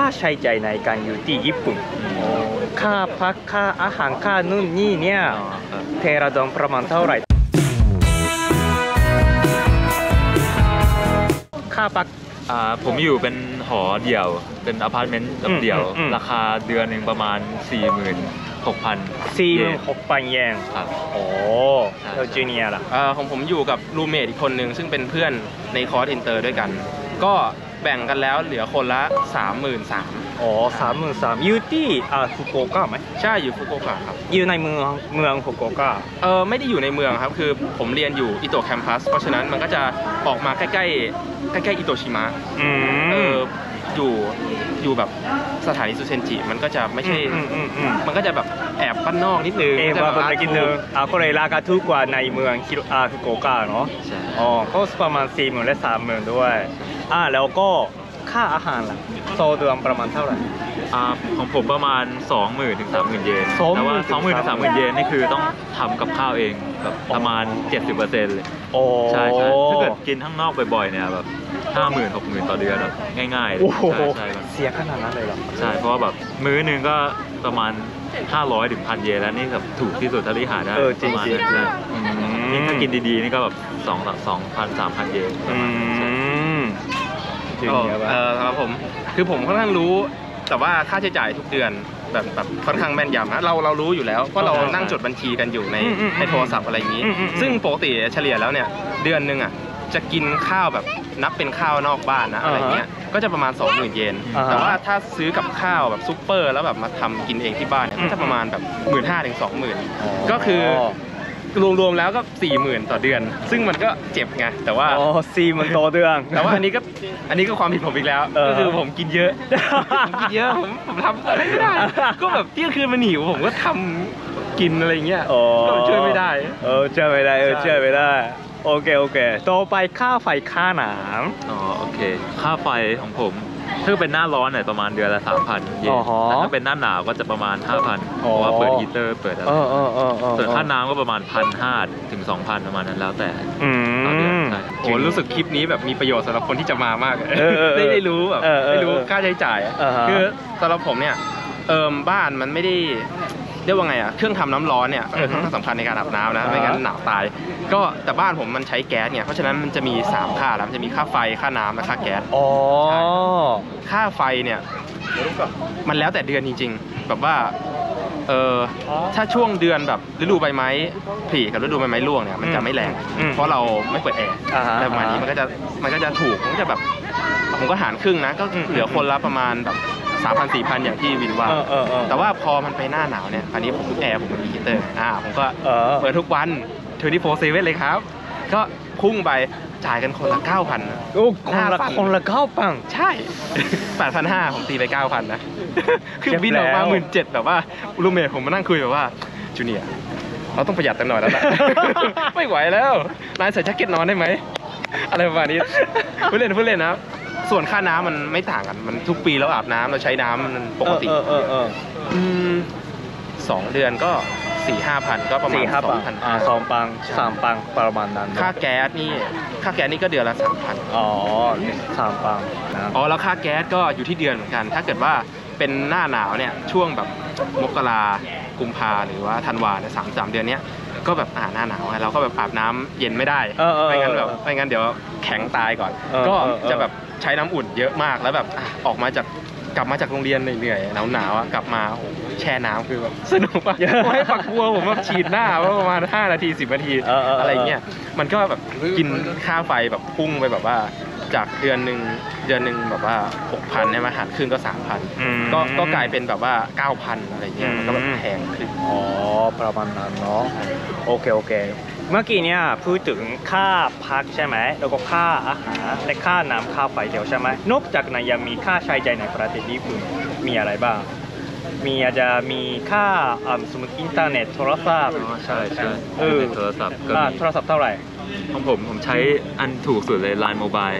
ค่าใช้จ่ายในการอยู่ที่ญี่ปุ่นค่าพักค่าอาหารค่านู่นนี่เนี่ยเทระดอนประมาณเท่าไหร่ค่าพักผมอยู่เป็นหอเดี่ยวเป็นอพาร์ตเมนต์เดี่ยวราคาเดือนหนึ่งประมาณ 46,000 เยนครับโอ้แล้วจูเนียร์ล่ะของผมอยู่กับรูมเมทอีกคนหนึ่งซึ่งเป็นเพื่อนในคอร์สอินเตอร์ด้วยกันก็แบ่งกันแล้วเหลือคนละ 33,000 อ๋อ 33,000 อยู่ที่ฟุกุโอกะไหมใช่อยู่ฟุกุโอกะครับอยู่ในเมืองฟุกุโอกะไม่ได้อยู่ในเมืองครับคือผมเรียนอยู่อิโตะแคมปัสเพราะฉะนั้นมันก็จะออกมาใกล้ๆอิโตชิมะอยู่แบบสถานีซูเซนจิมันก็จะไม่ใช่มันก็จะแบบแอบบ้านนอกนิดนึงแบบกินเนื้อก็เลยราคาถูกกว่าในเมืองฮิโรฟุกุโอกะเนาะอ๋อก็ประมาณ 40,000 และ 30,000 ด้วยแล้วก็ค่าอาหารล่ะโซเดือนประมาณเท่าไหร่ของผมประมาณ 20,000 ถึง 30,000 เยนแต่ว่า 20,000 ถึง 30,000 เยนนี่คือต้องทำกับข้าวเองแบบประมาณ 70% เลยโอ้ใช่ๆถ้าเกิดกินข้างนอกบ่อยๆเนี่ยแบบ 50,000 60,000 ต่อเดือนแบบง่ายๆใช่ๆเสียขนาดนั้นเลยหรอใช่เพราะว่าแบบมื้อนึงก็ประมาณ 500 ถึง 1,000 เยนแล้วนี่แบบถูกที่สุดเท่าที่หาได้ประมาณนี้ถ้ากินดีๆนี่ก็แบบ 2,000 3,000 เยนประมาณครับผมคือผมค่อนข้างรู้แต่ว่าค่าใช้จ่ายทุกเดือนแบบค่อนข้างแม่นยำนะเรารู้อยู่แล้วเพราะเรานั่งจดบัญชีกันอยู่ในโทรศัพท์อะไรอย่างนี้ซึ่งปกติเฉลี่ยแล้วเนี่ยเดือนนึงอ่ะจะกินข้าวแบบนับเป็นข้าวนอกบ้านนะอะไรเงี้ยก็จะประมาณ 20,000 เยนแต่ว่าถ้าซื้อกับข้าวแบบซุปเปอร์แล้วแบบมาทำกินเองที่บ้านเนี่ยก็จะประมาณแบบ 15,000 ถึง 20,000 ก็คือรวมแล้วก็ 40,000 ต่อเดือนซึ่งมันก็เจ็บไงแต่ว่า40,000 ต่อเดือนแต่ว่าอันนี้ก็ความผิดผมอีกแล้วก็คือผมกินเยอะผมทำอะไรไม่ได้ก็แบบเที่ยงคืนมันหิวผมก็ทำกินอะไรเงี้ยก็ช่วยไม่ได้ช่วยไม่ได้โอเคต่อไปค่าไฟค่าน้ำโอเคค่าไฟของผมถ้าเป็นหน้าร้อนเนี่ยประมาณเดือนละ 3,000 เยนแต่ถ้าเป็นหน้าหนาวก็จะประมาณ 5,000 เพราะว่าเปิดฮีเตอร์เปิดอะไรส่วนค่าน้ำก็ประมาณ 1,500 ถึง 2,000 ประมาณนั้นแล้วแต่ต่อเดือนใช่โอ้รู้สึกคลิปนี้แบบมีประโยชน์สำหรับคนที่จะมามากได้รู้แบบได้รู้ค่าใช้จ่ายคือสำหรับผมเนี่ยบ้านมันไม่ได้เรียกว่าไงอะเครื่องทำน้ำร้อนเนี่ยค่อนข้างสำคัญในการอาบน้ำนะไม่งั้นหนาวตายก็แต่บ้านผมมันใช้แก๊สเนี่ยเพราะฉะนั้นมันจะมี3ค่าแล้วมันจะมีค่าไฟค่าน้ำและค่าแก๊สค่าไฟเนี่ยมันแล้วแต่เดือนจริงๆแบบว่าถ้าช่วงเดือนแบบฤดูใบไม้ผลิกับฤดูใบไม้ร่วงเนี่ยมันจะไม่แรงเพราะเราไม่เปิดแอร์แต่ประมาณนี้มันก็จะถูกมันก็จะแบบผมก็หารครึ่งนะก็เหลือคนละประมาณแบบ3,000 4,000 อย่างที่วินว่าแต่ว่าพอมันไปหน้าหนาวเนี่ยอันนี้ผมแอร์ผมมีฮีเตอร์ผมก็เปิดทุกวัน24/7เลยครับก็พุ่งไปจ่ายกันคนละ 9,000 นะโอ้คนละ 9,000 ใช่ 8,500 ผมตีไป 9,000 นะคือบินออกมา 17,000 แบบว่ารูมเมทผมมานั่งคุยแบบว่าจูเนียร์เราต้องประหยัดกันหน่อยแล้วล่ะไม่ไหวแล้วนายใส่แจ็คเก็ตนอนได้ไหมอะไรประมาณนี้พูดเล่นนะส่วนค่าน้ำมันไม่ต่างกันมันทุกปีเราอาบน้ำเราใช้น้ำปกติ2 เดือนก็ 4-5,000 ก็ประมาณ 2,000 3,000 ประมาณนั้นค่าแก๊สนี่ก็เดือนละ 3,000 อ๋อ 3,000 นะอ๋อแล้วค่าแก๊สก็อยู่ที่เดือนเหมือนกันถ้าเกิดว่าเป็นหน้าหนาวเนี่ยช่วงแบบมกรากุมภาหรือว่าธันวาเนี่ย3 เดือนเนี้ยก็แบบหน้าหนาวเราก็แบบอาบน้ำเย็นไม่ได้ไม่งั้นเดี๋ยวแข็งตายก่อนก็จะแบบใช้น้ำอุ่นเยอะมากแล้วแบบออกมาจากกลับมาจากโรงเรียนเหนื่อยๆหนาวๆกลับมาแช่น้ำคือแบบสนุกมากให้ฝักบัวผมแบบฉีดหน้าประมาณ5 นาที 10 นาทีอะไรเงี้ยมันก็แบบกินค่าไฟแบบพุ่งไปแบบว่าจากเดือนหนึ่งแบบว่า 6,000 เนี่ยมาหารครึ่งก็ 3,000 ก็กลายเป็นแบบว่า 9,000 อะไรเงี้ยมันก็แบบแพงขึ้นอ๋อประมาณนั้นเนาะโอเคเมื่อกี้เนี่ยพูดถึงค่าพักใช่ไหมแล้วก็ค่าอาหารและค่าน้ำค่าไฟเดียวใช่ไหมนอกจากนั้นยังมีค่าใช้จ่ายในประเทศญี่ปุ่นมีอะไรบ้างมีอาจจะมีค่าสมมติอินเทอร์เน็ตโทรศัพท์ใช่โทรศัพท์เท่าไหร่ของผมใช้อันถูกสุดเลย LINE Mobile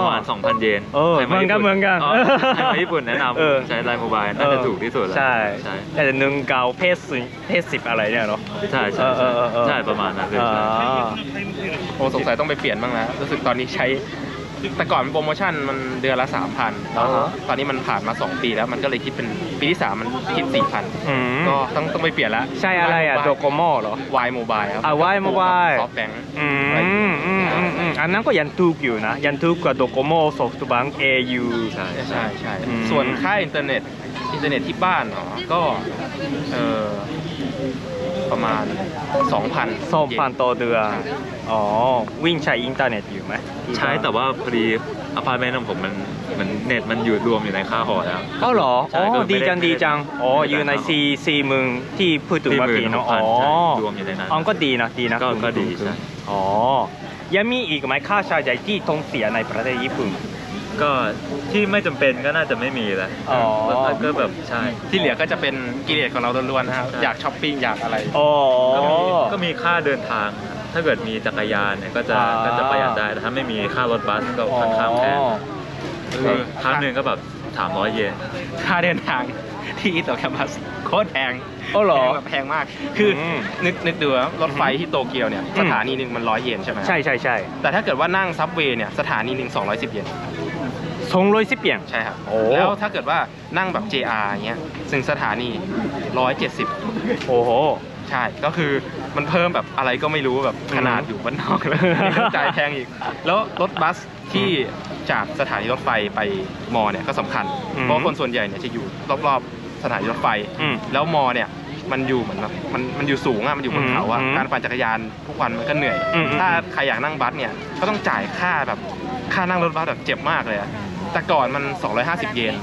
ประมาณ 2,000 เยนเมืองกันในญี่ปุ่นแนะนำใช้ LINE Mobile น่าจะถูกที่สุดแล้วใช่แต่19 เพศ 10อะไรเนี่ยเนาะใช่ประมาณนั้นเลยโอ้สงสัยต้องไปเปลี่ยนบ้างนะรู้สึกตอนนี้ใช้ แต่ก่อนโปรโมชั่นมันเดือนละ 3,000 แล้วตอนนี้มันผ่านมา2ปีแล้วมันก็เลยคิดเป็นปีที่3มันคิด 4,000 ก็ต้องไปเปลี่ยนแล้วใช่อะไรอ่ะโดโกโม่เหรอ Y Mobile ครับ Y Mobile ซอฟต์แบงค์อันนั้นก็ยันทูกอยู่นะยันทูกกับโดโกโม่ซอฟต์แบงค์ AU ใช่ส่วนค่าอินเทอร์เน็ตที่บ้านเนาะก็ประมาณ 2,000 ต่อเดือนอ๋อวิ่งใช้อินเทอร์เน็ตอยู่ไหมใช้แต่ว่าพอดีอพาร์ตเมนต์ของผมมันเน็ตมันอยู่รวมอยู่ในค่าหอแล้วอ้าวเหรออ๋อดีจังอ๋ออยู่ในซีเมืองที่พูดถึงเมื่อกี้เนาะอ๋อรวมอยู่ในนั้นอ๋อก็ดีนะก็ดีใช่อ๋อยังมีอีกไหมค่าใช้จ่ายที่ต้องเสียในประเทศญี่ปุ่นก็ที่ไม่จำเป็นก็น่าจะไม่มีแล้วก็แบบใช่ที่เหลือก็จะเป็นกิเลสของเราล้วนๆครับอยากช้อปปิ้งอยากอะไรก็มีค่าเดินทางถ้าเกิดมีจักรยานเนี่ยก็จะประหยัดได้แต่ถ้าไม่มีค่ารถบัสก็ค่อนข้างแพงครั้งหนึ่งก็แบบ300 เยนค่าเดินทางที่อิโตะแคมปัสโคตรแพงแบบแพงมากคือนึกดูว่ารถไฟที่โตเกียวเนี่ยสถานีหนึ่งมัน100 เยนใช่ไหมใช่แต่ถ้าเกิดว่านั่งซับเวย์เนี่ยสถานีหนึ่ง210 เยน210 เยนใช่ครับแล้วถ้าเกิดว่านั่งแบบ JR เงี้ยซึ่งสถานี170โอ้โหใช่ก็คือมันเพิ่มแบบอะไรก็ไม่รู้แบบขนาดอยู่บ้านนอกเลยจ่ายแพงอีกแล้วรถบัสที่จากสถานีรถไฟไปมอเนี่ยก็สำคัญเพราะคนส่วนใหญ่เนี่ยจะอยู่รอบๆสถานีรถไฟแล้วมอเนี่ยมันอยู่เหมือนแบบมันอยู่สูงอ่ะมันอยู่บนเขาอ่ะการปั่นจักรยานทุกวันมันก็เหนื่อยถ้าใครอยากนั่งบัสเนี่ยก็ต้องจ่ายค่านั่งรถบัสแบบเจ็บมากเลยแต่ก่อนมัน250 เยน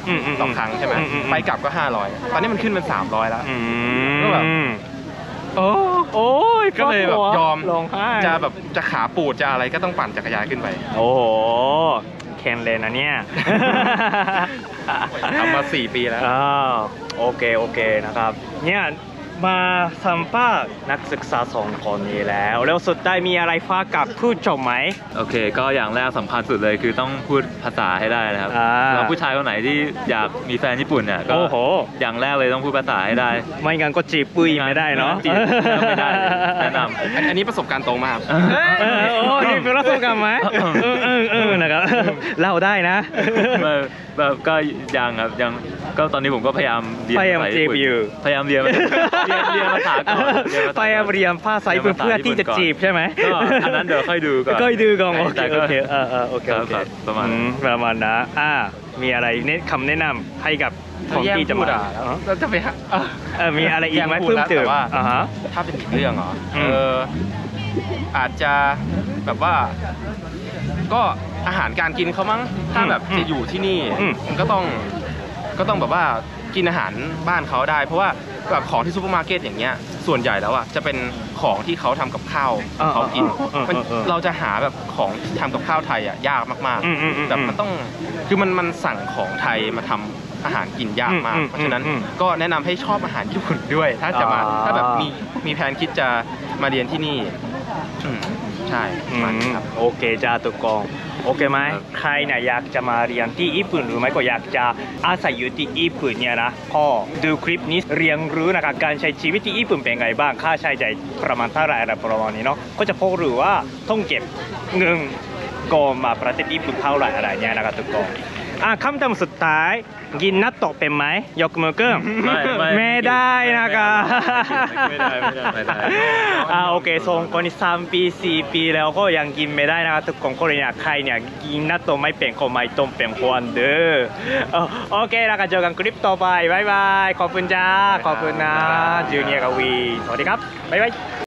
สองครั้งใช่ไหมไปกลับก็500ตอนนี้มันขึ้นเป็น300แล้วก็แบบโอ้ยก็เลยแบบยอมจะแบบจะขาปูดจะอะไรก็ต้องปั่นจักรยานขึ้นไปโอ้โหแคนเลนนะเนี่ยทำมา4 ปีแล้วโอเคนะครับเนี่ยมาสัมภาษณ์นักศึกษา2 คนนี้แล้วสุดได้มีอะไรฝากกับผู้ชมไหมโอเคก็อย่างแรกสำคัญสุดเลยคือต้องพูดภาษาให้ได้นะครับแล้วผู้ชายคนไหนที่อยากมีแฟนญี่ปุ่นเนี่ยก็อย่างแรกเลยต้องพูดภาษาให้ได้ไม่งั้นก็จีบปุ้ยไม่ได้เนาะจีบไม่ได้แนะนำอันนี้ประสบการณ์ตรงมากนี่เป็นประสบการณ์ไหมนะครับเราได้นะแบบก็ยังครับยังก็ตอนนี้ผมก็พยายามจีบอยู่พยายามเรียนภาษาก่อนพยายามเรียนภาษาเพื่อที่จะจีบใช่ไหมก็อันนั้นเดี๋ยวค่อยดูก่อนโอเคประมาณนะมีอะไรคำแนะนำให้กับของที่จะมาเราจะไปมีอะไรอีกไหมเพิ่มเติมถ้าเป็นอีกเรื่องเหรออาจจะแบบว่าก็อาหารการกินเขามั้งถ้าแบบจะอยู่ที่นี่มันก็ต้องแบบว่ากินอาหารบ้านเขาได้เพราะว่าแบบของที่ซูเปอร์มาร์เก็ตอย่างเงี้ยส่วนใหญ่แล้วอ่ะจะเป็นของที่เขาทำกับข้าวเขากินเราจะหาแบบของทำกับข้าวไทยอ่ะยากมากๆแบบมันต้องคือมันสั่งของไทยมาทำอาหารกินยากมากเพราะฉะนั้นก็แนะนำให้ชอบอาหารญี่ปุ่นด้วยถ้าจะมาถ้าแบบมีแผนคิดจะมาเรียนที่นี่ใช่ครับโอเคจ้าตุกองโอเคไหมใครเนี่ยอยากจะมาเรียนที่ญี่ปุ่นหรือไม่ก็อยากจะอาศัยอยู่ที่ญี่ปุ่นเนี่ยนะก็ดูคลิปนี้เรียนรู้นะครับการใช้ชีวิตที่ญี่ปุ่นเป็นไงบ้างค่าใช้จ่ายประมาณเท่าไหร่อะไรประมาณนี้เนาะก็จะพบหรือว่าต้องเก็บเงินก่อนมาประเทศญี่ปุ่นเท่าไหร่อะไรเนี่ยนะครับตุกองคำถามสุดท้ายกินนัตโตะเป็นไหมยกมือขึ้นไม่ได้นะครับไม่ได้โอเคส่งคนนี้3 ปี 4 ปีแล้วก็ยังกินไม่ได้นะครับทุกคนเนี่ยใครเนี่ยกินนัตโตะไม่เป็นก็ไม่ต้องเป็นคนเด้อโอเคนะครับเจอกันคลิปต่อไปบายบายขอบคุณจ้าขอบคุณนะจูเนียร์กวีสวัสดีครับบายบาย